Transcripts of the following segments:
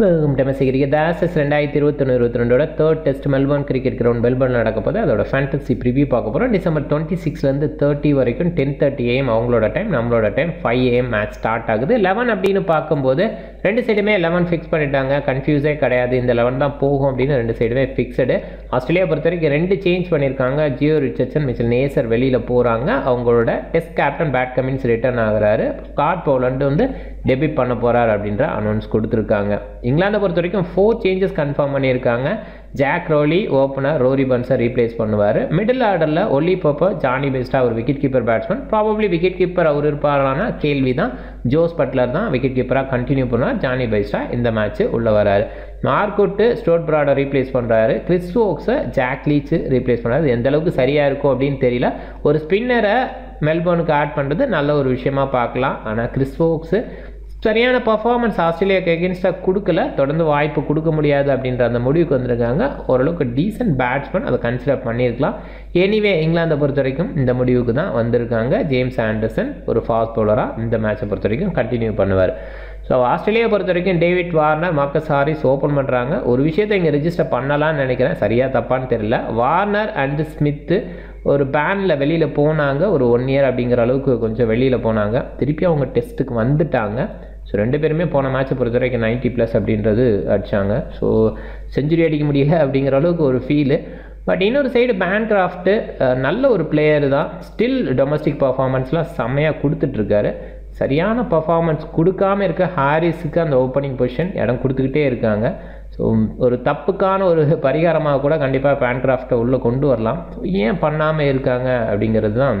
Welcome to the Ashes 2021-22 third test Melbourne cricket ground Melbourne நடக்கப்போது அதோட fantasy preview பார்க்க போறோம் December 26ல இருந்து 30 வரைக்கும் 10:30 AM அவங்களோட டைம் நம்மளோட டைம் 5 AM மேட்ச் ஸ்டார்ட் ஆகுது 11 அப்படினு பாக்கும்போது ரெண்டு சைடுமே 11 ஃபிக்ஸ் பண்ணிட்டாங்க கன்ஃபியூஸே கிடையாது இந்த 11 தான் போகும் அப்படினு ரெண்டு சைடுமே ஃபிக்ஸ்டு ஆஸ்திரேலியா பொறுத்தவரைக்கும் ரெண்டு சேஞ்ச் பண்ணிருக்காங்க ஜியோ ரிச்சர்ட்சன் மிச்சல் நேசர் வெளியில போறாங்க அவங்களோட test captain Pat Cummins return ஆகறாரு கார்ட் பவுலண்ட் வந்து டெபியூ பண்ண போறார் அப்படின்ற அனௌன்ஸ் கொடுத்திருக்காங்க இங்கிலாந்து பொறுத்த வரைக்கும் 4 changes confirm பண்ணிருக்காங்க Zak Crawley opener Rory Burns replace பண்ணுவார் மிடில் ஆர்டர்ல ஒல்லி போப் ஜானி பெர்ஸ்டா ஒரு wicket keeper batsman probably wicket keeper அவர் இருப்பாரானா கேள்விதான் ஜோஸ் பட்லர் தான் விக்கெட் கீப்பரா கண்டினியூ பண்ணுவார் ஜானி பெர்ஸ்டா இந்த மேட்ச் உள்ள வராரு Mark wood Stuart Broad replace பண்றாரு Chris Woakes Jack Leach replace பண்றாரு எந்த அளவுக்கு சரியா இருக்கும் அப்படினு தெரியல ஒரு ஸ்பின்னரை மெல்போர்னுக்கு ஆட் பண்றது நல்ல ஒரு விஷயமா பார்க்கலாம் ஆனா கிறிஸ் வோக்ஸ் சரியான பெர்ஃபார்மன்ஸ் ஆஸ்திரேலியாக்கு எகென்ஸ்டா கொடுக்கல தொடர்ந்து வாய்ப்பு கொடுக்க முடியாது அப்படின்ற அந்த முடிவுக்கு வந்திருக்காங்க ஓரளவுக்கு டீசன்ட் பேட்ஸ்மேன் அதை கன்சிடர் பண்ணியிருக்கலாம் எனிவே இங்கிலாந்தை பொறுத்த வரைக்கும் இந்த முடிவுக்கு தான் வந்திருக்காங்க ஜேம்ஸ் ஆண்டர்சன் ஒரு ஃபாஸ்ட் பவுலராக இந்த மேட்சை பொறுத்த வரைக்கும் கண்டினியூ பண்ணுவார் ஸோ ஆஸ்திரேலியா பொறுத்த வரைக்கும் David Warner Marcus Harris open பண்ணுறாங்க ஒரு விஷயத்தை இங்கே ரெஜிஸ்டர் பண்ணலாம்னு நினைக்கிறேன் சரியாக தப்பான்னு தெரியல வார்னர் அண்ட் ஸ்மித்து ஒரு பேனில் வெளியில் போனாங்க ஒரு 1 year அப்படிங்கிற அளவுக்கு கொஞ்சம் வெளியில் போனாங்க திருப்பி அவங்க டெஸ்ட்டுக்கு வந்துட்டாங்க ஸோ ரெண்டு பேருமே போன மேட்சை பொறுத்த வரைக்கும் 90+ அப்படின்றது அடித்தாங்க ஸோ செஞ்சுரி அடிக்க முடியல அப்படிங்கிற அளவுக்கு ஒரு ஃபீலு பட் இன்னொரு சைடு பேன்கிராஃப்ட்டு நல்ல ஒரு பிளேயர் தான் ஸ்டில் டொமஸ்டிக் பர்ஃபார்மன்ஸ்லாம் செம்மையாக கொடுத்துட்ருக்காரு சரியான பர்ஃபார்மன்ஸ் கொடுக்காமல் இருக்க ஹாரிஸுக்கு அந்த ஓப்பனிங் பொசிஷன் இடம் கொடுத்துக்கிட்டே இருக்காங்க ஸோ ஒரு தப்புக்கான ஒரு பரிகாரமாக கூட கண்டிப்பாக பேன்கிராஃப்ட்டை உள்ளே கொண்டு வரலாம் ஏன் பண்ணாமல் இருக்காங்க அப்படிங்கிறது தான்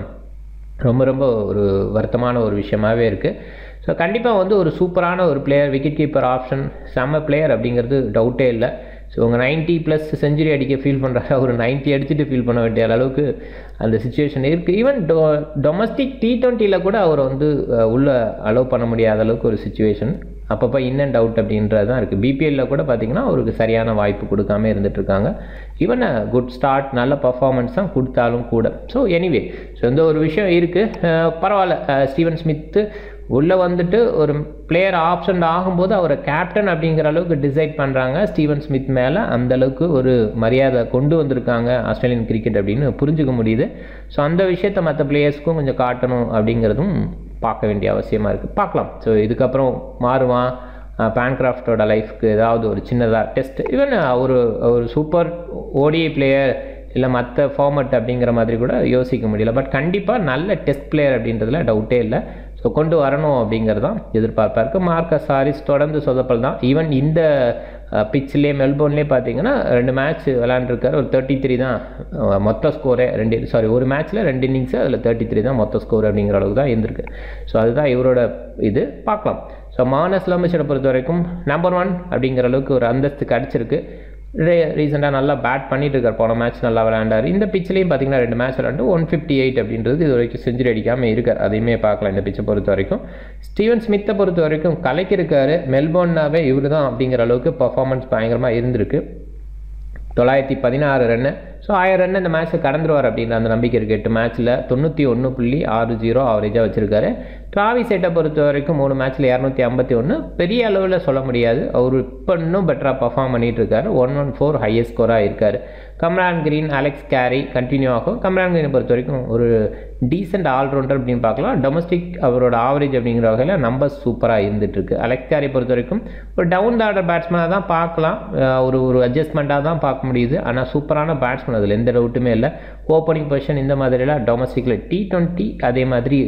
ரொம்ப ரொம்ப ஒரு வருத்தமான ஒரு விஷயமாகவே இருக்குது ஸோ கண்டிப்பாக வந்து ஒரு சூப்பரான ஒரு பிளேயர் விக்கெட் கீப்பர் ஆப்ஷன் செம்ம பிளேயர் அப்படிங்கிறது டவுட்டே இல்லை ஸோ உங்கள் 90+ செஞ்சுரி அடிக்க ஃபீல் பண்ணுறாங்க ஒரு 90 அடிச்சுட்டு ஃபீல் பண்ண வேண்டிய அளவுக்கு அந்த சுச்சுவேஷன் இருக்குது ஈவன் டொமஸ்டிக் T20யில் கூட அவர் வந்து உள்ளே அலோவ் பண்ண முடியாத அளவுக்கு ஒரு சுச்சுவேஷன் அப்பப்போ இன் அண்ட் அவுட் அப்படின்றது தான் இருக்குது BPLல கூட பார்த்திங்கன்னா அவருக்கு சரியான வாய்ப்பு கொடுக்காம இருந்துகிட்ருக்காங்க ஈவன் குட் ஸ்டார்ட் நல்ல பர்ஃபார்மன்ஸ் தான் கொடுத்தாலும் கூட ஸோ எனிவே ஸோ இந்த ஒரு விஷயம் இருக்குது பரவாயில்ல ஸ்டீவன் ஸ்மித்து உள்ளே வந்துட்டு ஒரு பிளேயர் ஆப்ஷன் ஆகும்போது அவரை கேப்டன் அப்படிங்கிற அளவுக்கு டிசைட் பண்ணுறாங்க ஸ்டீவன் ஸ்மித் மேலே அந்தளவுக்கு ஒரு மரியாதை கொண்டு வந்திருக்காங்க ஆஸ்திரேலியன் கிரிக்கெட் அப்படின்னு புரிஞ்சுக்க முடியுது ஸோ அந்த விஷயத்தை மற்ற பிளேயர்ஸ்க்கும் கொஞ்சம் காட்டணும் அப்படிங்கிறதும் பார்க்க வேண்டிய அவசியமாக இருக்குது பார்க்கலாம் ஸோ இதுக்கப்புறம் மாறுவான் பேன்கிராஃப்டோட லைஃப்க்கு ஏதாவது ஒரு சின்னதாக டெஸ்ட் ஈவன் ஒரு ஒரு சூப்பர் ஓடிஐ பிளேயர் இல்லை மற்ற ஃபார்மட் அப்படிங்கிற மாதிரி கூட யோசிக்க முடியல பட் கண்டிப்பாக நல்ல டெஸ்ட் பிளேயர் அப்படின்றதுல டவுட்டே இல்லை ஸோ கொண்டு வரணும் அப்படிங்கிறது தான் எதிர்பார்ப்பாக இருக்குது மார்க் சாரிஸ் தொடர்ந்து சொதப்பல் தான் ஈவன் இந்த பிச்சிலே மெல்போர்ன்லேயே பார்த்தீங்கன்னா 2 match விளையாண்டுருக்காரு ஒரு 33 தான் மொத்த ஸ்கோரே ஒரு மேட்ச்சில் 2 innings அதில் 33 தான் மொத்த ஸ்கோர் அப்படிங்கிற அளவுக்கு தான் இருந்திருக்கு ஸோ அதுதான் இவரோட இது பார்க்கலாம் ஸோ மானஸ் லம்புஷனை பொறுத்த வரைக்கும் நம்பர் 1 அப்படிங்கிற அளவுக்கு ஒரு அந்தஸ்து கிடச்சிருக்கு ரீசெண்டாக நல்லா பேட் பண்ணிட்டு இருக்கார் போன மேட்ச் நல்லா விளையாண்டார் இந்த பிச்சிலையும் பார்த்தீங்கன்னா 2 match விளையாண்டு 158 அப்படின்றது இது வரைக்கும் செஞ்சுரி அடிக்காமல் இருக்கார் அதையுமே பார்க்கலாம் இந்த பிச்சை பொறுத்த வரைக்கும் ஸ்டீவன் ஸ்மித்தை பொறுத்த வரைக்கும் கலக்கியிருக்காரு மெல்போர்னாவே இவர் தான் அப்படிங்கிற அளவுக்கு பர்ஃபார்மன்ஸ் பயங்கரமாக இருந்திருக்கு 916 ரன்னு ஸோ 1000 ரன் இந்த மேட்ச்சை கடந்துருவார் அப்படின்ற அந்த நம்பிக்கை இருக்குது 8 matchல 91.60 ஆவரேஜாக வச்சுருக்காரு டிராவிஸ் செட்டை பொறுத்த வரைக்கும் 3 matchல 251 பெரிய அளவில் சொல்ல முடியாது அவர் இப்போ இன்னும் பெட்டராக பர்ஃபார்ம் பண்ணிகிட்டு இருக்காரு 114 ஹையஸ்ட் ஸ்கோராக இருக்கார் Cameron Green Alex Carey continue ஆகும் கம்ரான் கிரீனை பொறுத்த வரைக்கும் ஒரு டீசெண்ட் ஆல்ரவுண்டர் அப்படின்னு பார்க்கலாம் டொமஸ்டிக் அவரோட ஆவரேஜ் அப்படிங்கிற வகையில் நம்பர் சூப்பராக இருந்துகிட்ருக்கு அலெக்ஸ் கேரி பொறுத்த வரைக்கும் ஒரு டவுன் த ஆர்டர் பேட்ஸ்மேனாக தான் பார்க்கலாம் ஒரு ஒரு அட்ஜஸ்ட்மெண்ட்டாக தான் பார்க்க முடியுது ஆனால் சூப்பரான பேட்ஸ்மேன் அதில் எந்த டவுட்டுமே இல்லை ஓப்பனிங் பொசிஷன் இந்த மாதிரிலாம் டொமஸ்டிக்கில் T20 அதே மாதிரி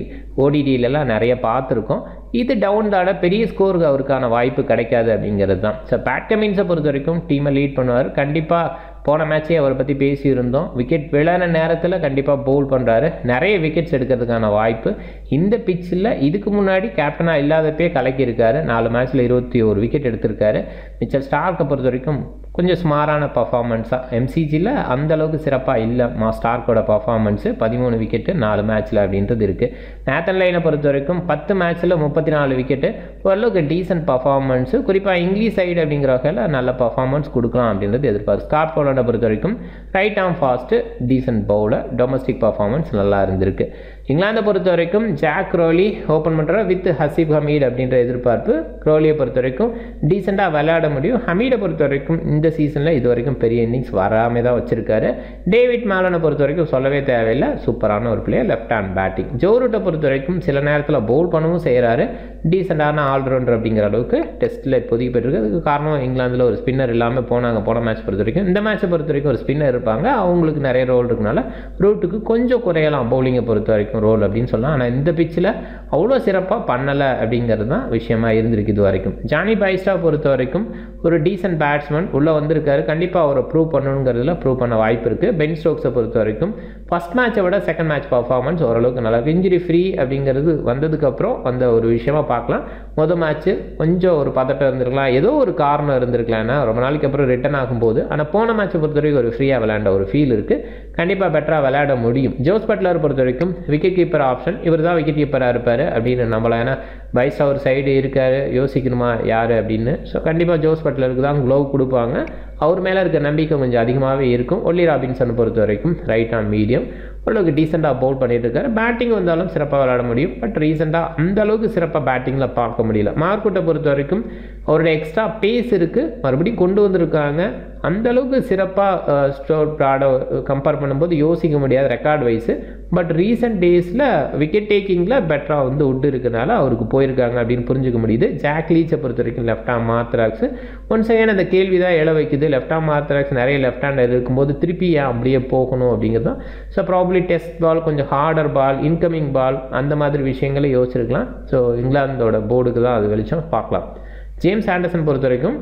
ODDலலாம் நிறைய பார்த்துருக்கோம் இது டவுன் தாட பெரிய ஸ்கோருக்கு அவருக்கான வாய்ப்பு கிடைக்காது அப்படிங்கிறது தான் ஸோ பேட் கமின்ஸை பொறுத்த வரைக்கும் டீமை லீட் பண்ணுவார் கண்டிப்பாக போன மேட்சே அவரை பற்றி பேசியிருந்தோம் விக்கெட் விளையாட நேரத்தில் கண்டிப்பாக பவுல் பண்ணுறாரு நிறைய விக்கெட்ஸ் எடுக்கிறதுக்கான வாய்ப்பு இந்த பிச்சில் இதுக்கு முன்னாடி கேப்டனாக இல்லாதப்பே கலக்கியிருக்காரு 4 matchல 21 wicket எடுத்திருக்காரு மிச்சல் ஸ்டார்க்கை பொறுத்த வரைக்கும் கொஞ்சம் ஸ்மாரான பர்ஃபார்மன்ஸாக MCGயில் அந்தளவுக்கு சிறப்பாக இல்லை ஸ்டார்க்கோட பர்ஃபார்மன்ஸு 13 wicket 4 matchல அப்படின்றது இருக்குது நேத்தன் லைனை பொறுத்த வரைக்கும் 10 matchல 34 wicket ஓரளவுக்கு டீசன்ட் பர்ஃபார்மன்ஸு குறிப்பாக இங்கிலீஷ் சைடு அப்படிங்கிற வகையில் நல்ல பர்ஃபார்மன்ஸ் கொடுக்கலாம் அப்படின்றது எதிர்பார்க்கு ஸ்காட் பவுலண்டை பொறுத்த வரைக்கும் right arm fast decent bowler domestic performance நல்லா இருந்திருக்கு இங்கிலாந்தை பொறுத்த வரைக்கும் ஜாக் க்ரோலி ஓப்பன் பண்ணுறார் வித் ஹசீப் ஹமீட் அப்படின்ற எதிர்பார்ப்பு. க்ரோலியை பொறுத்த வரைக்கும் டீசெண்டாக விளையாட முடியும். ஹமீடை பொறுத்த வரைக்கும் இந்த சீசனில் இது வரைக்கும் பெரிய இன்னிங்ஸ் வராமல் தான் வச்சுருக்காரு. டேவிட் மாலனை பொறுத்த வரைக்கும் சொல்லவே தேவையில்லை, சூப்பரான ஒரு player, left hand batting. Joe ரூட்டை பொறுத்த வரைக்கும் சில நேரத்தில் பவுல் பண்ணவும் செய்கிறாரு, டீசெண்டான ஆல்ரவுண்டர் அப்படிங்கிற அளவுக்கு டெஸ்ட்டில் இப்போதைக்கு போயிட்டுருக்கு. அதுக்கு காரணம் இங்கிலாந்தில் ஒரு ஸ்பின்னர் இல்லாமல் போனாங்க போன மேட்ச் பொறுத்த வரைக்கும். இந்த மேட்சை பொறுத்த வரைக்கும் ஒரு ஸ்பின்னர் இருப்பாங்க, அவங்களுக்கு நிறைய ரோல் இருக்குனால ரூட்டுக்கு கொஞ்சம் குறையலாம் பவுலிங்கை பொறுத்த வரைக்கும் ரோல் அப்படின்னு சொல்லலாம். ஆனால் இந்த பிச்சில் அவ்வளோ சிறப்பாக பண்ணலை அப்படிங்கிறது தான் விஷயமாக இருந்திருக்கு இது வரைக்கும். ஜானி பாய்ஸ்டா பொறுத்த வரைக்கும் ஒரு டீசன்ட் பேட்ஸ்மேன் உள்ளே வந்திருக்காரு, கண்டிப்பாக அவரை ப்ரூவ் பண்ணணுங்கிறதுல ப்ரூவ் பண்ண வாய்ப்பு இருக்குது. பென் ஸ்டோக்ஸை பொறுத்த வரைக்கும் ஃபஸ்ட் மேட்சை விட செகண்ட் மேட்ச் பர்ஃபார்மன்ஸ் ஓரளவுக்கு நல்லாயிருக்கு. இன்ஜுரி ஃப்ரீ அப்படிங்கிறது வந்ததுக்கப்புறம் அந்த ஒரு விஷயமாக பார்க்கலாம். மொதல் மேட்ச்சு கொஞ்சம் ஒரு பதட்டம் இருந்திருக்கலாம், ஏதோ ஒரு காரணம் இருந்திருக்கலாம், ஏன்னா ரொம்ப நாளைக்கு அப்புறம் ரிட்டர்ன் ஆகும்போது. ஆனால் போன மேட்சை பொறுத்த வரைக்கும் ஒரு ஃப்ரீயாக விளையாண்ட ஒரு ஃபீல் இருக்குது, கண்டிப்பாக பெட்டராக விளையாட முடியும். ஜோஸ் பட்லர் பொறுத்த வரைக்கும் விக்கெட் கீப்பர் ஆப்ஷன், இவர் தான் விக்கெட் கீப்பராக இருப்பார் அப்படின்னு நம்மளாம். ஏன்னா பைஸ் அவர் சைடு இருக்கார், யோசிக்கணுமா யார் அப்படின்னு. ஸோ கண்டிப்பாக ஜோஸ் பட்லருக்கு தான் க்ளோவ் கொடுப்பாங்க, அவர் மேலே இருக்க நம்பிக்கை கொஞ்சம் அதிகமாகவே இருக்கும். ஒல்லி ராபின்சனை பொறுத்த வரைக்கும் ரைட் ஆன் மீடியம் ஓரளவுக்கு டீசெண்டாக பவுல் பண்ணிட்டு இருக்காரு, பேட்டிங் வந்தாலும் சிறப்பாக விளையாட முடியும். பட் ரீசெண்டாக அந்த அளவுக்கு சிறப்பாக பேட்டிங்கில் பார்க்க முடியல. மார்க் வுட்டை பொறுத்த வரைக்கும் அவருடைய எக்ஸ்ட்ரா பேஸ் இருக்குது, மறுபடியும் கொண்டு வந்திருக்காங்க. அந்தளவுக்கு சிறப்பாக ஸ்டோர் ப்ராடோ கம்பேர் பண்ணும்போது யோசிக்க முடியாது ரெக்கார்ட் வைஸு. பட் ரீசெண்ட் டேஸில் விக்கெட் டேக்கிங்கில் பெட்டராக வந்து உட் இருக்கனால அவருக்கு போயிருக்காங்க அப்படின்னு புரிஞ்சுக்க முடியுது. ஜாக் லீச்சை பொறுத்த வரைக்கும் லெஃப்ட் ஆம் ஆர்த்தராக்ஸ் ஒன் செகண்ட் அந்த கேள்வி தான் எழ வைக்குது. லெஃப்ட் ஆம் ஆர்த்தராக்ஸ் நிறைய லெஃப்ட் ஹேண்டர் இருக்கும்போது திருப்பி அப்படியே போகணும் அப்படிங்கிறதான். ஸோ ப்ராப்ளி டெஸ்ட் பால், கொஞ்சம் ஹார்டர் பால், இன்கமிங் பால், அந்த மாதிரி விஷயங்களை யோசிச்சிருக்கலாம். ஸோ இங்கிலாந்தோட போர்டுக்கு தான் அது வெளிச்சம் பார்க்கலாம். ஜேம்ஸ் ஆண்டர்சன் பொறுத்த வரைக்கும்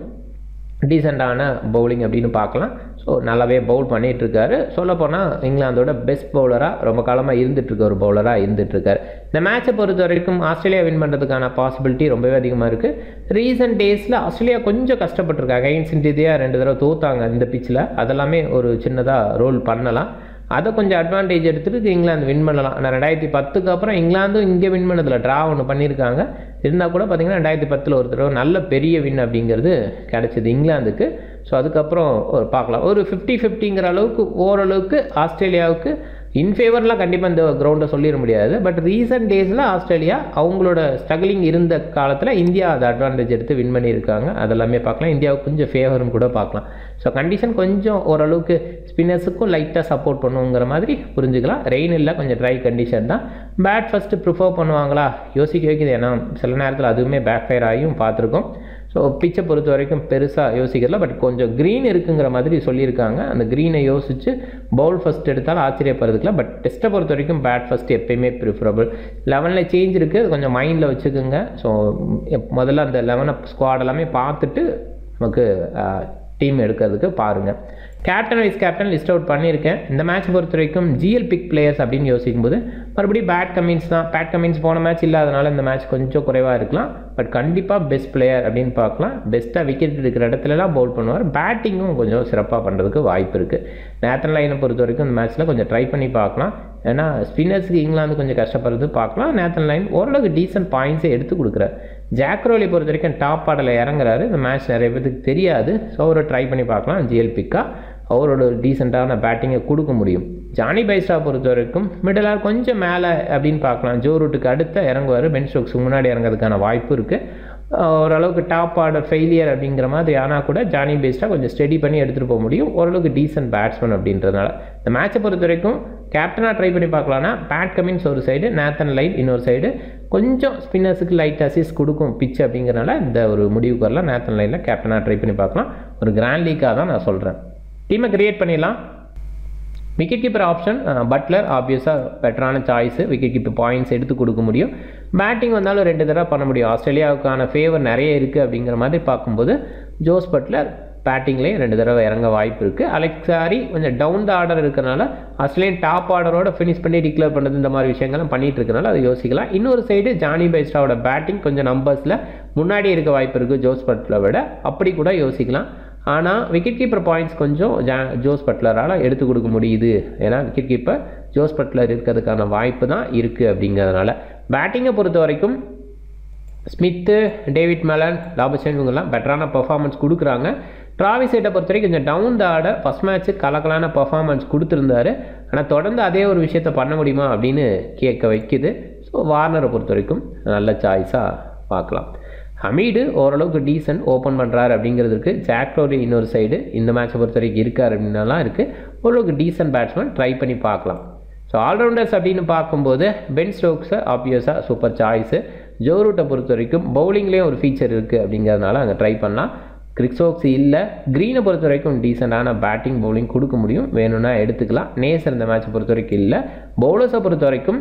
டீசெண்டான பவுலிங் அப்படின்னு பார்க்கலாம். ஸோ நல்லாவே பவுல் பண்ணிகிட்ருக்காரு, சொல்லப்போனால் இங்கிலாந்தோட பெஸ்ட் பவுலராக ரொம்ப காலமாக இருந்துகிட்ருக்க ஒரு பவுலராக இருந்துகிட்ருக்காரு. இந்த மேட்சை பொறுத்த வரைக்கும் ஆஸ்திரேலியா வின் பண்ணுறதுக்கான பாசிபிலிட்டி ரொம்பவே அதிகமாக இருக்குது. ரீசன்ட் டேஸில் ஆஸ்திரேலியா கொஞ்சம் கஷ்டப்பட்டுருக்காங்க, இன்சென்டிவ்யாக 2 தடவை தோத்தாங்க இந்த பிச்சில், அதெல்லாமே ஒரு சின்னதாக ரோல் பண்ணலாம். அதை கொஞ்சம் அட்வான்டேஜ் எடுத்துகிட்டு இங்கிலாந்து வின் பண்ணலாம். ஆனால் 2010க்கு அப்புறம் இங்கிலாந்தும் இங்கே வின் பண்ணதில் ட்ரா ஒன்று பண்ணியிருக்காங்க. இருந்தால் கூட பார்த்திங்கன்னா 2010 ஒரு தடவை நல்ல பெரிய வின் அப்படிங்கிறது கிடச்சிது இங்கிலாந்துக்கு. ஸோ அதுக்கப்புறம் பார்க்கலாம். ஒரு 50-50ங்கிற அளவுக்கு ஓரளவுக்கு ஆஸ்திரேலியாவுக்கு இன்ஃபேவர்லாம் கண்டிப்பாக இந்த கிரவுண்டை சொல்லிட முடியாது. பட் ரீசன்ட் டேஸில் ஆஸ்திரேலியா அவங்களோட ஸ்ட்ரகிளிங் இருந்த காலத்தில் இந்தியா அதை அட்வான்டேஜ் எடுத்து வின் பண்ணியிருக்காங்க, அதெல்லாமே பார்க்கலாம். இந்தியாவுக்கு கொஞ்சம் ஃபேவரும் கூட பார்க்கலாம். ஸோ கண்டிஷன் கொஞ்சம் ஓரளவுக்கு ஸ்பின்னர்ஸுக்கும் லைட்டாக சப்போர்ட் பண்ணுங்கிற மாதிரி புரிஞ்சுக்கலாம். ரெயின் இல்லை, கொஞ்சம் ட்ரை கண்டிஷன் தான். பேட் ஃபஸ்ட்டு ப்ரிஃபர் பண்ணுவாங்களா யோசிக்க வைக்கிது, ஏன்னா சில நேரத்தில் அதுவுமே பேக் ஃபயர் ஆகியும் பார்த்துருக்கோம். ஸோ பிச்சை பொறுத்த வரைக்கும் பெருசாக யோசிக்கிறதில்ல, பட் கொஞ்சம் க்ரீன் இருக்குங்கிற மாதிரி சொல்லியிருக்காங்க. அந்த க்ரீனை யோசித்து பவுல் ஃபஸ்ட் எடுத்தாலும் ஆச்சரியப்படுறதுக்குல. பட் டெஸ்ட்டை பொறுத்த வரைக்கும் பேட் ஃபஸ்ட் எப்பயுமே ப்ரிஃபரபிள். 11ல் சேஞ்ச் இருக்குது, அது கொஞ்சம் மைண்டில் வச்சுக்கோங்க. ஸோ முதல்ல அந்த 11 ஸ்குவாட் எல்லாமே பார்த்துட்டு நமக்கு டீம் எடுக்கிறதுக்கு பாருங்கள். Captain vice captain list out பண்ணியிருக்கேன். இந்த மேட்ச் பொறுத்த வரைக்கும் ஜிஎல் பிக் பிளேயர்ஸ் அப்படின்னு யோசிக்கும்போது மறுபடியும் பேட் கமின்ஸ் தான். பேட் கமின்ஸ் போன மேட்ச் இல்லாதனால இந்த மேட்ச் கொஞ்சம் குறைவாக இருக்கலாம். பட் கண்டிப்பாக பெஸ்ட் பிளேயர் அப்படின்னு பார்க்கலாம். பெஸ்ட்டாக விக்கெட் இருக்கிற இடத்துலலாம் பவுல் பண்ணுவார், பேட்டிங்கும் கொஞ்சம் சிறப்பாக பண்ணுறதுக்கு வாய்ப்பு இருக்குது. நேத்தன் லைனை பொறுத்த வரைக்கும் இந்த மேட்ச்சில் கொஞ்சம் ட்ரை பண்ணி பார்க்கலாம். ஏன்னா ஸ்பின்னர்ஸுக்கு இங்கிலாந்து கொஞ்சம் கஷ்டப்படுறது பார்க்கலாம். நேத்தன் லைன் ஓரளவுக்கு டீசன்ட் பாயிண்ட்ஸை எடுத்து கொடுக்குறாரு. ஜாக் க்ரோலி பொறுத்த வரைக்கும் டாப் ஆர்டரில் இறங்குறாரு, இந்த மேட்ச் நிறைய பேருக்கு தெரியாது. ஸோ அவரை ட்ரை பண்ணி பார்க்கலாம், ஜிஎல் பிக்காக அவரோட ஒரு டீசெண்டான பேட்டிங்கை கொடுக்க முடியும். ஜானி பைஸ்டா பொறுத்த வரைக்கும் மிடில் ஆர் கொஞ்சம் மேலே அப்படின்னு பார்க்கலாம். ஜோ ரூட்டுக்கு அடுத்த இறங்குவார், பென் ஸ்டோக்ஸுக்கு முன்னாடி இறங்குறதுக்கான வாய்ப்பு இருக்குது. ஓரளவுக்கு டாப் ஆர்டர் ஃபெயிலியர் அப்படிங்கிற மாதிரி ஆனால் கூட ஜானி பைஸ்டா கொஞ்சம் ஸ்டெடி பண்ணி எடுத்துகிட்டு போக முடியும், ஓரளவுக்கு டீசன்ட் பேட்ஸ்மேன் அப்படின்றதுனால. இந்த மேட்சை பொறுத்த வரைக்கும் கேப்டனாக ட்ரை பண்ணி பார்க்கலான்னா பேட் கமின்ஸ் ஒரு சைடு, நேத்தன் லைன் இன்னொரு சைடு, கொஞ்சம் ஸ்பின்னர்ஸுக்கு லைட் அசிஸ்ட் கொடுக்கும் பிச்சு அப்படிங்கிறனால இந்த ஒரு முடிவுக்கு வரலாம். நேத்தன் லைனில் கேப்டனாக ட்ரை பண்ணி பார்க்கலாம், ஒரு கிராண்ட் லீக்காக தான் நான் சொல்கிறேன். டீமை கிரியேட் பண்ணிடலாம். விக்கெட் கீப்பர் ஆப்ஷன் பட்லர் ஆப்வியஸாக பெட்டரான சாய்ஸு, விக்கெட் கீப்பர் பாயிண்ட்ஸ் எடுத்து கொடுக்க முடியும். பேட்டிங் வந்தாலும் 2 தடவை பண்ண முடியும். ஆஸ்திரேலியாவுக்கான ஃபேவர் நிறைய இருக்குது அப்படிங்கிற மாதிரி பார்க்கும்போது ஜோஸ் பட்லர் பேட்டிங்லேயும் 2 தடவை இறங்க வாய்ப்பு இருக்குது. அலெக்ஸ் கேரி கொஞ்சம் டவுன் த ஆர்டர் இருக்கிறனால ஆஸ்திரேலியன் டாப் ஆர்டரோட ஃபினிஷ் பண்ணி டிக்ளேர் பண்ணுறது, இந்த மாதிரி விஷயங்கள்லாம் பண்ணிகிட்டு இருக்கனால அதை யோசிக்கலாம். இன்னொரு சைடு ஜானி பைஸ்டாவோட பேட்டிங் கொஞ்சம் நம்பர்ஸில் முன்னாடி இருக்க வாய்ப்பு இருக்குது ஜோஸ் பட்லரை விட, அப்படி கூட யோசிக்கலாம். ஆனால் விக்கெட் கீப்பர் பாயிண்ட்ஸ் கொஞ்சம் ஜோஸ் பட்லரால் எடுத்து கொடுக்க முடியுது, ஏன்னா விக்கெட் கீப்பர் ஜோஸ் பட்லர் இருக்கிறதுக்கான வாய்ப்பு தான் இருக்குது அப்படிங்கிறதுனால. பேட்டிங்கை பொறுத்த வரைக்கும் ஸ்மித்து, டேவிட் மேலன், லாபுஷன் இவங்கெல்லாம் பெட்டரான பர்ஃபார்மன்ஸ் கொடுக்குறாங்க. டிராவிஸ் பொறுத்த வரைக்கும் கொஞ்சம் down the order, first match கலக்கலான பர்ஃபார்மன்ஸ் கொடுத்துருந்தாரு. ஆனால் தொடர்ந்து அதே ஒரு விஷயத்தை பண்ண முடியுமா அப்படின்னு கேட்க வைக்குது. ஸோ வார்னரை பொறுத்த வரைக்கும் நல்ல சாய்ஸாக பார்க்கலாம். ஹமீடு ஓரளவுக்கு டீசன்ட் ஓப்பன் பண்ணுறாரு அப்படிங்கிறதுக்கு, ஜாக் க்ரோலி இன்னொரு சைடு இந்த மேட்சை பொறுத்த வரைக்கும் இருக்கார் அப்படின்னாலாம் இருக்குது. ஓரளவுக்கு டீசன்ட் பேட்ஸ்மேன், ட்ரை பண்ணி பார்க்கலாம். ஸோ ஆல்ரவுண்டர்ஸ் அப்படின்னு பார்க்கும்போது பென் ஸ்டோக்ஸை ஆப்வியஸாக சூப்பர் சாய்ஸு. ஜோ ரூட்டை பொறுத்த வரைக்கும் பவுலிங்லேயும் ஒரு ஃபீச்சர் இருக்குது அப்படிங்கிறதுனால அங்கே ட்ரை பண்ணலாம். கிரிஸ் ஓக்ஸ் இல்லை, க்ரீனை பொறுத்த வரைக்கும் டீசெண்டான பேட்டிங் பவுலிங் கொடுக்க முடியும், வேணும்னா எடுத்துக்கலாம். நேசர் இந்த மேட்சை பொறுத்த வரைக்கும் இல்லை. பவுலர்ஸை பொறுத்த வரைக்கும்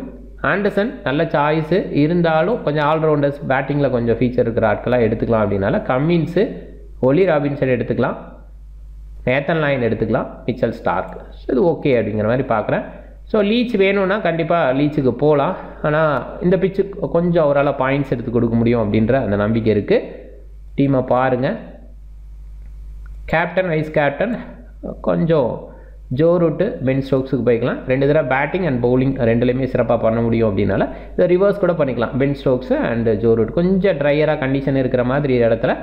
ஆண்டர்சன் நல்ல சாய்ஸு இருந்தாலும் கொஞ்சம் ஆல்ரவுண்டர்ஸ் பேட்டிங்கில் கொஞ்சம் ஃபீச்சர் இருக்கிற ஆட்களாக எடுத்துக்கலாம் அப்படின்னால கம்மின்ஸு, ஒலி ராபின்சன் எடுத்துக்கலாம், நேத்தன் லைன் எடுத்துக்கலாம், மிச்சல் ஸ்டார்க், இது ஓகே அப்படிங்கிற மாதிரி பார்க்குறேன். ஸோ லீச் வேணும்னா கண்டிப்பாக லீச்சுக்கு போகலாம், ஆனால் இந்த பிச்சு கொஞ்சம் அவரால் பாயிண்ட்ஸ் எடுத்து கொடுக்க முடியும் அப்படின்ற அந்த நம்பிக்கை இருக்குது. டீமை பாருங்கள். கேப்டன் வைஸ் கேப்டன் கொஞ்சம் ஜோ ரூட்டு பென் ஸ்டோக்ஸுக்கு போய்க்கலாம். ரெண்டு தடவை பேட்டிங் அண்ட் பவுலிங் ரெண்டுலேயுமே சிறப்பாக பண்ண முடியும் அப்படின்னால இதை ரிவர்ஸ் கூட பண்ணிக்கலாம். Ben Stokes and Joe Root கொஞ்சம் ட்ரையராக கண்டிஷன் இருக்கிற மாதிரி இடத்துல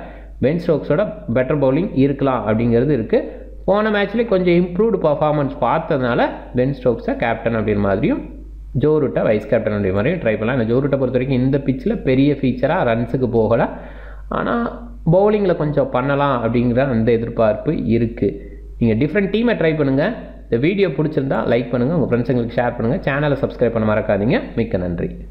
பென் ஸ்டோக்ஸோட பெட்டர் பவுலிங் இருக்கலாம் அப்படிங்கிறது இருக்குது. போன மேட்ச்லேயே கொஞ்சம் இம்ப்ரூவ்டு பர்ஃபார்மன்ஸ் பார்த்ததுனால பென் ஸ்டோக்ஸை கேப்டன் அப்படின்ற மாதிரியும் ஜோ ரூட்டை வைஸ் கேப்டன் அப்படின்ற மாதிரியும் ட்ரை பண்ணலாம். இந்த ஜோ ரூட்டை பொறுத்த வரைக்கும் இந்த பிச்சில் பெரிய ஃபீச்சராக ரன்ஸுக்கு போகலை, ஆனால் பவுலிங்கில் கொஞ்சம் பண்ணலாம் அப்படிங்கிற அந்த எதிர்பார்ப்பு இருக்குது. நீங்கள் டிஃப்ரெண்ட் டீமை ட்ரை பண்ணுங்கள். இந்த வீடியோ பிடிச்சிருந்தால் லைக் பண்ணுங்கள், உங்கள் ஃப்ரெண்ட்ஸுங்களுக்கு ஷேர் பண்ணுங்கள், சேனலை சப்ஸ்கிரைப் பண்ண மறக்காதீங்க. மிக்க நன்றி.